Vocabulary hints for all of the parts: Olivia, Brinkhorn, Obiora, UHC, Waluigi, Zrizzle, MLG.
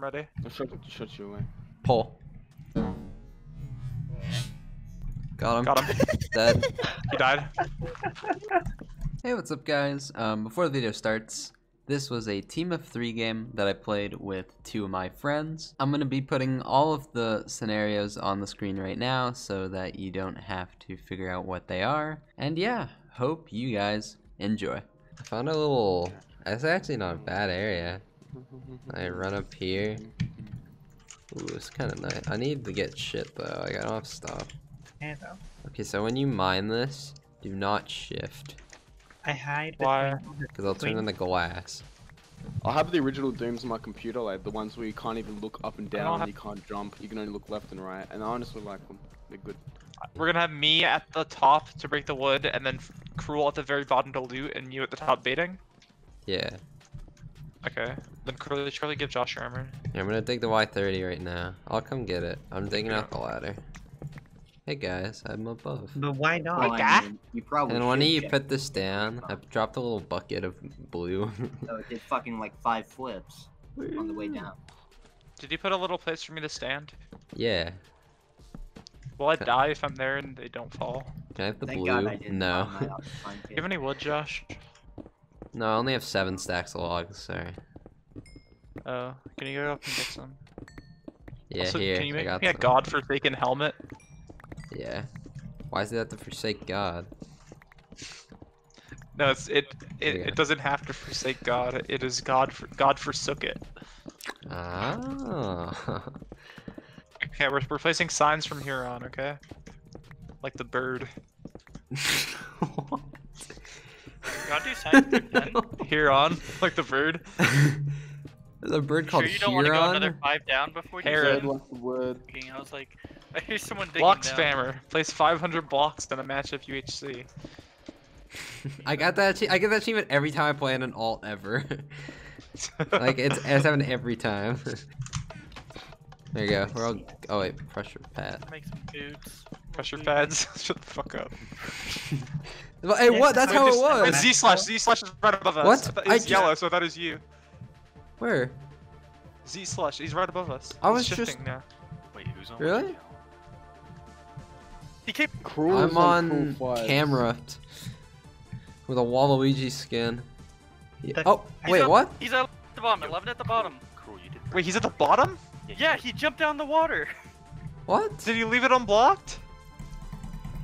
I'm ready. I'll shut you away. Pull. Got him. Got him. Dead. He died. Hey, what's up, guys? Before the video starts, this was a team of 3 game that I played with 2 of my friends. I'm gonna be putting all of the scenarios on the screen right now so that you don't have to figure out what they are. And yeah, hope you guys enjoy. I found a little, that's actually not a bad area. I run up here. Ooh, it's kind of nice. I need to get shit though, like, I don't have stuff. Okay, so when you mine this, do not shift. I hide. Why? Because I'll turn on the glass. I'll have the original dooms on my computer, like the ones where you can't even look up and down, you can't jump, you can only look left and right, and I honestly like them. They're good. We're gonna have me at the top to break the wood, and then Cruel at the very bottom to loot, and you at the top baiting? Yeah. Okay. Then Cruel, surely give Josh your armor. Yeah, I'm gonna dig the Y30 right now. I'll come get it. I'm digging out the ladder. Hey guys, I'm above. But why not? Well, I mean, you probably and when you put this down, I dropped a little bucket of blue. So it did fucking like 5 flips on the way down. Did you put a little place for me to stand? Yeah. Will I die if I'm there and they don't fall? Can I have the Thank blue? God I didn't no. Do you have any wood, Josh? No, I only have 7 stacks of logs, sorry. Oh, can you go up and get some? Yeah, also, here, can you make me a godforsaken helmet? Yeah. Why does it have to forsake God? No, it's, it doesn't have to forsake God. It is God. God forsook it. Ah. Okay, we're placing signs from here on. Okay. Like the bird. What? God do signs from here on, like the bird. There's a bird called Huron. Sure, you don't want to go another 5 down before you said the word. I was like, I hear someone digging down. Block spammer. Place 500 blocks in a match of UHC. I get that achievement every time I play in an alt ever. Like it's happened every time. There you go. We're all. Oh wait, pressure pad. Make some boots. Pressure pads. Shut the fuck up. But, hey, what? That's how it was. It's Z/Z/ is right above us. What? It's yellow, so that is you. Where? Z/, he's right above us. I was just now. Wait, who's on? Really? He kept cruel. I'm on camera with a Waluigi skin. Yeah. Oh, wait, what? He's at the bottom. 11 at the bottom. Cruel, you did. Wait, he's at the bottom? Yeah, he jumped down the water. What? Did you leave it unblocked?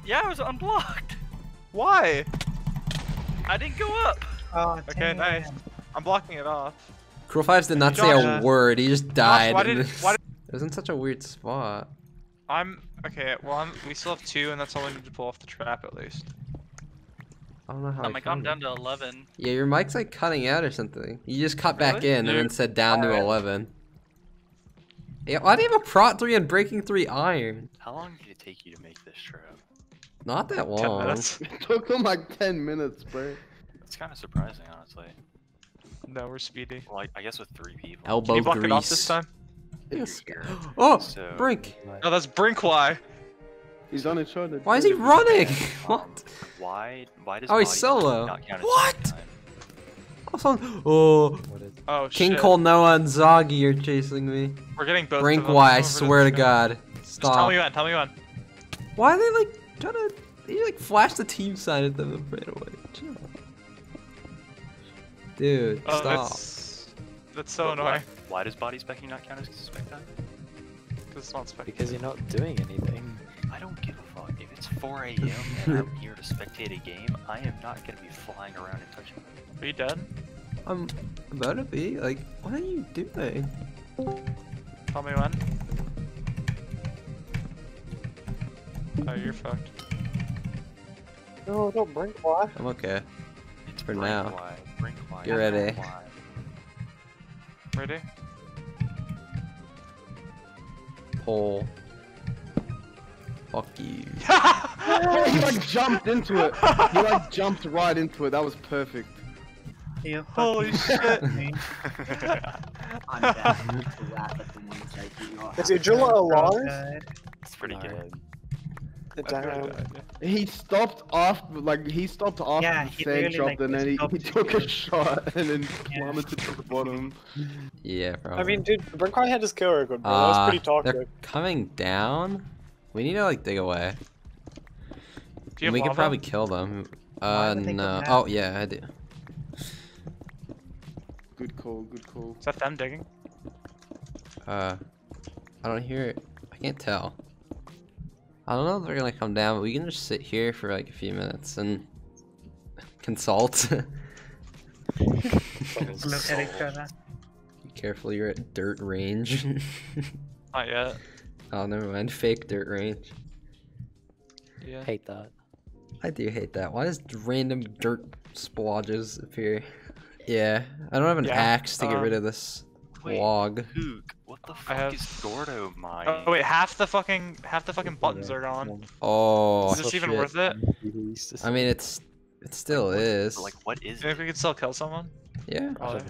Yeah, it was unblocked. Why? I didn't go up. Oh, okay, nice. I'm blocking it off. Cruel5 did not say a word. He just died. Why did it was in such a weird spot. We still have 2, and that's all we need to pull off the trap at least. I don't know how. I'm down to 11. Yeah, your mic's like cutting out or something. You just cut back in and then said down to 11. Yeah, why do you have a prot 3 and breaking 3 iron? How long did it take you to make this trap? Not that long. 10 minutes. It took them like 10 minutes, bro. It's kind of surprising, honestly. No, we're speedy. Well, I guess with 3 people. Elbow grease. Can you block it off this time? Yes. Oh, so, Brink. No, that's Brink. Why? He's on his shoulder. Why is he running? What? Why does? Oh, he's solo. What? Oh. Oh, King shit. Cole Noah and Zoggy are chasing me. We're getting both. Brink, why? I swear to God. Stop. Just tell me when. Tell me when. Why are they like trying to? They like flash the team sign at them right away. Chill. Dude, stop. That's so annoying. Why does body specking not count as spec time? Because it's not spec. Because you're not doing anything. I don't give a fuck. If it's 4 a.m. and I'm here to spectate a game, I am not gonna be flying around and touching. Are you dead? I'm about to be. Like, what are you doing? Tell me when. Oh, you're fucked. No, don't Brink why. I'm okay. It's for now. Get ready. Ready? Pull. Fuck you. He like jumped into it. He like jumped right into it. That was perfect. Holy shit. I'm back. Is Ajula alive? That's pretty good. The dive. He stopped off, like, he stopped off the sand drop, and then he took a shot and then plummeted to the bottom. Yeah, bro. I mean, dude, Brinkhorn had his kill record, bro. That was pretty toxic. They're coming down. We need to, like, dig away. And we could probably kill them. No. Oh, yeah, I do. Good call, good call. Is that them digging? I don't hear it. I can't tell. I don't know if they're gonna come down, but we can just sit here for like a few minutes and consult. Look at each other. Be careful, you're at dirt range. Not yet. Oh, never mind. Fake dirt range. Yeah. Hate that. I do hate that. Why does random dirt splodges appear? Yeah, I don't have an axe to get rid of this log. Duke, what the fuck is Gordo mine? Oh wait, half the fucking buttons are gone. Oh, is this even worth it? I mean, it still is. Like, what is? Maybe we could still kill someone. Yeah. Probably.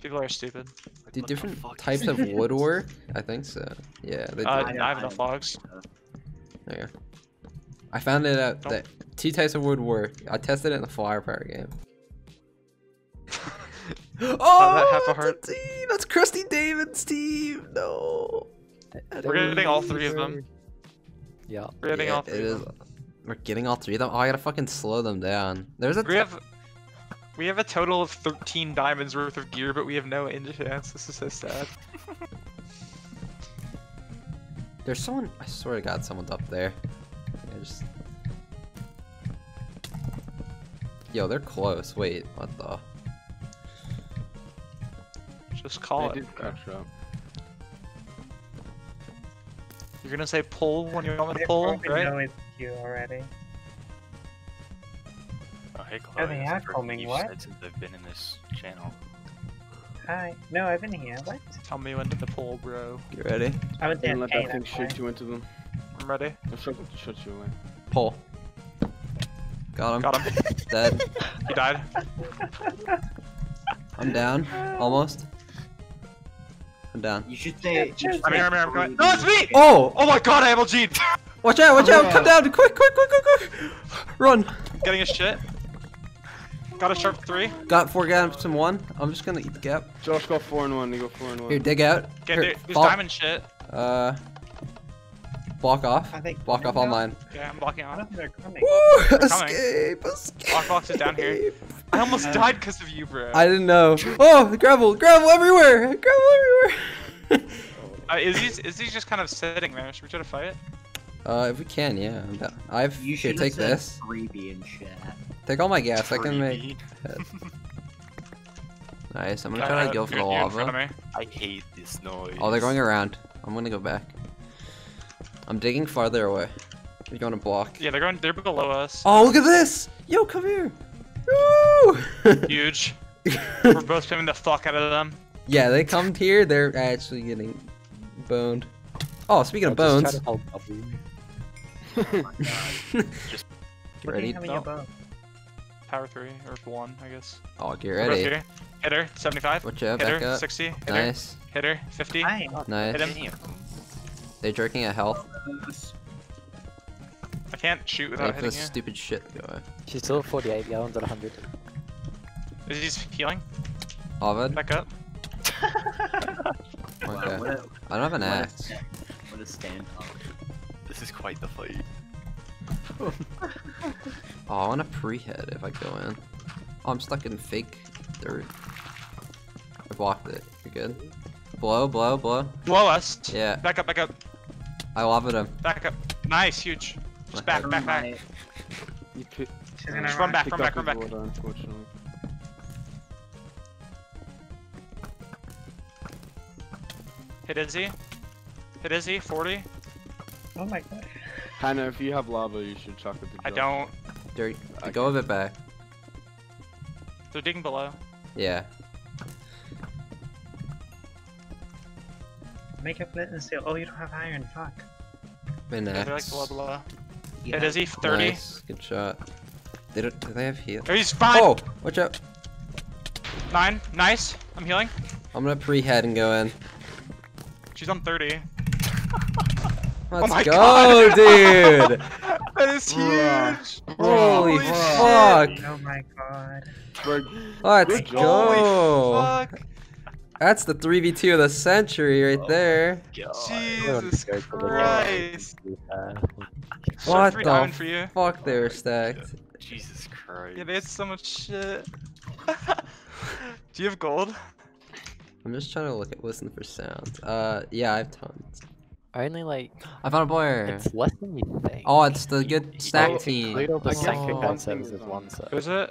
People are stupid. Do different types of woodwork? I think so. Yeah. They do. I have enough logs. There you go. I found it out that two types of woodwork. I tested it in the firepower game. Oh, that half a team. That's KrustyDavid's team. No, we're getting all three of them. Yeah, we're getting all three. We're getting all three of them. Oh, I gotta fucking slow them down. There's a. We have a total of 13 diamonds worth of gear, but we have no enchants. This is so sad. There's someone. I swear to God, someone's up there. Yo, they're close. Wait, what the? Just call it. You're gonna say pull when you want me to pull, right? No, it's you already. Oh, hey, Chloe. They are coming. What? Said since they've been in this channel. Hi. No, I've been here. What? Tell me when to pull, bro. You ready? I would say let that thing shoot you into them. I'm ready. I'll shoot you away. Pull. Got him. Got him. Dead. He died. I'm down. Almost. I'm down. You should say it. I'm here, I'm coming. No, it's me! Oh! Oh my god, I MLG'd! Watch out, watch out! Come down! Quick, quick, quick, quick, quick! Run! Getting a shit. Got a sharp 3. Got 4 gaps and 1. I'm just gonna eat the gap. Josh got 4 and 1, you go 4 and 1. Here, dig out. Okay, here, there's diamond shit. Block off. Block off online. Yeah, I'm blocking off. They're coming. Woo! They're escape! Coming. Escape! Lockbox is down here. I almost died because of you, bro. I didn't know. Oh, gravel! Gravel everywhere! Gravel everywhere! Is he just kind of sitting there? Should we try to fight it? If we can, yeah. I've. You should take this. Freebie and shit. Take all my gas. Freebie. I can make. Nice. I'm gonna try to go for the lava. I hate this noise. Oh, they're going around. I'm gonna go back. I'm digging farther away. You're going to block. Yeah, they're below us. Oh, look at this! Yo, come here! Woo! Huge. We're both pimping the fuck out of them. Yeah, they come here, they're actually getting boned. Oh, speaking of bones. Just try to help you. Oh my god. Just get ready. Power 3, or 1, I guess. Oh, get ready. Hit her, 75. Watch out, back up. 60. Hit nice. Her. Hit her, 50. Nice. Hit him. They're jerking at health. I can't shoot without hitting you. Stupid shit going. She's still 48 gallons at 100. Is he healing? Ovid? Back up. Okay. I don't have an axe. What a stand up. This is quite the fight. Oh, I want a pre-head if I go in. Oh, I'm stuck in fake dirt. I blocked it. You're good? Blow, blow, blow. Blow us. Yeah. Back up, back up. I love it. Back up. Nice, huge. Just back, back, back. Just run back, run back, run back. Hit Izzy. Hit Izzy, 40. Oh my god. Hannah, if you have lava, you should chuck it to the I don't. Dirt. Go a bit back. They're digging below. Yeah. Make up flint and steel. Oh, you don't have iron. Fuck. Yeah, they're like blah blah. Yeah. Hey, is he 30? Nice. Good shot. They don't. Do they have heal? Oh, he's fine. Oh, watch out. 9. Nice. I'm healing. I'm gonna pre-head and go in. She's on 30. Let's go, dude. That is huge! Holy fuck! Shit. Oh my god. Let's go! Holy fuck! That's the 3v2 of the century right there. Jesus Christ! What the fuck, they were stacked. Jesus Christ. Yeah, they had so much shit. Do you have gold? I'm just trying to look at listen for sounds. Yeah, I have tons. I only like. I found a player. It's less than you think. Oh, it's the good snack team. Who's it?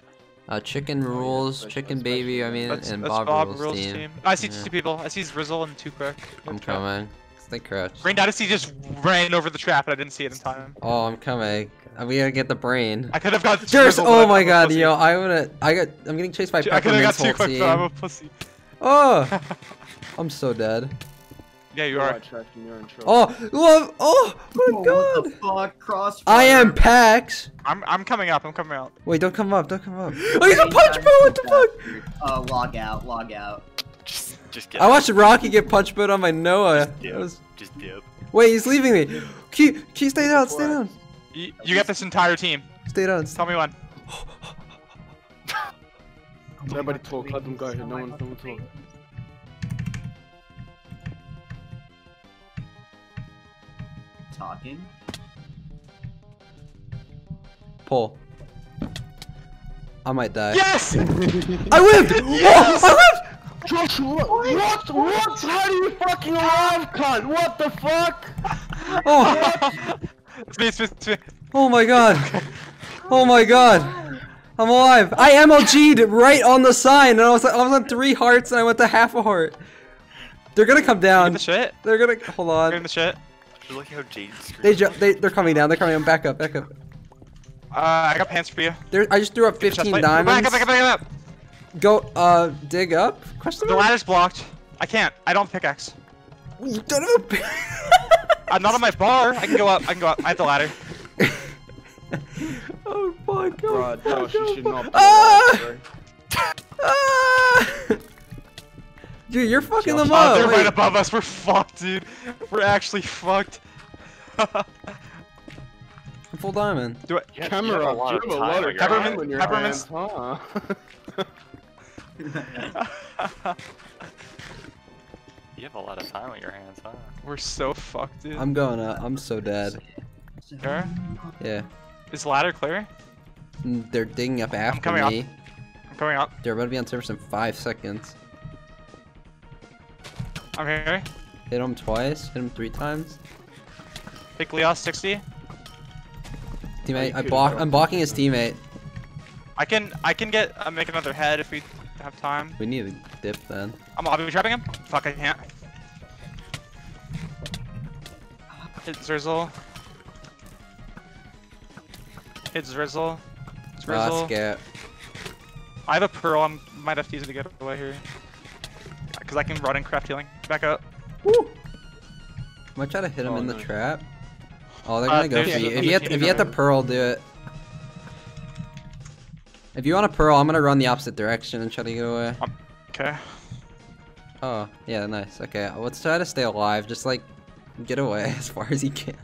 Chicken rules, chicken baby. I mean, and Bob rules team. I see two people. I see Rizzle and Two Quick. I'm coming. They crouched. Brain Dynasty just ran over the trap, and I didn't see it in time. Oh, I'm coming. We gotta get the brain. I could have got. Oh my god, yo! I'm getting chased by. I could have got Two Quick, so I'm a pussy. Oh, I'm so dead. Yeah, you are. Oh, love. Oh my god. What the fuck? I am Pax. I'm coming up. I'm coming out. Wait, don't come up. Don't come up. Oh, he's a punch boat. What the fuck? Oh, log out. Log out. Just get. I watched Rocky get punch boat on my Noah. Just dip. Wait, he's leaving me. Key, stay down. Stay down. You got this entire team. Stay down. Tell me one. Nobody talk. Let them go. No one talk. Talking. Pull. I might die. Yes! I lived! Yes! Oh, I lived! Josh, what? How do you fucking alive, cunt? What the fuck? Oh! Oh my god! Oh my god! I'm alive! I MLG'd right on the sign, and I was on 3 hearts, and I went to half a heart. They're gonna come down. They're gonna hold on. Look how they're coming down. They're coming down. Back up. Back up. I got pants for you. I just threw up 15 diamonds. Back up. Go. Dig up. Question. The ladder's blocked. I can't. I don't have pickaxe. You don't have a pickaxe. I'm not on my bar. I can go up. I have the ladder. Oh my god. Bro, Josh, you should not. Dude, you're fucking them up! They're right above us, we're fucked, dude! We're actually fucked! I'm full diamond. Do it. Camera, Peppermint's... You have a lot of time on your hands, huh? We're so fucked, dude. I'm going up, I'm so dead. Sure? Yeah. Is ladder clear? They're digging up after me. I'm coming up. They're about to be on service in 5 seconds. I'm here. Hit him twice. Hit him 3 times. Pick Leos 60. Teammate, I'm blocking his teammate. I can get make another head if we have time. We need to dip then. I'll be trapping him. Fuck, I can't. Hit Zrizzle. Hit Zrizzle. Zrizzle. Get. I have a pearl. I might have to use it to get away here. Cause I can run and craft healing. Back up. Woo! I might try to hit him in the trap. Oh, they're gonna go for you. If you have the pearl, do it. If you want a pearl, I'm gonna run the opposite direction and try to get away. Okay. Oh, yeah, nice. Okay, let's try to stay alive. Just like, get away as far as you can.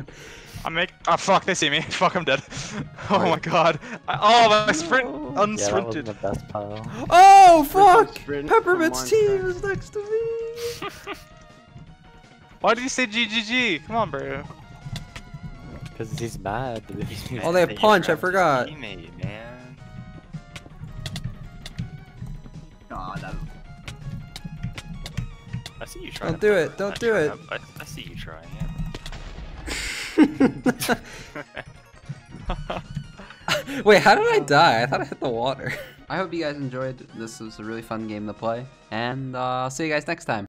Oh fuck, they see me. Fuck, I'm dead. Oh my god. My sprint unsprinted. Yeah, that wasn't the best pile. Oh fuck! Peppermint's team is next to me. Why did you say GGG? Come on, bro. Because he's mad. Oh, they have punch. I forgot. Teammate, man. God. I see you trying. Don't do it. Don't do it. I see you trying. Yeah. Wait, how did I die? I thought I hit the water. I hope you guys enjoyed. This was a really fun game to play, and I'll see you guys next time.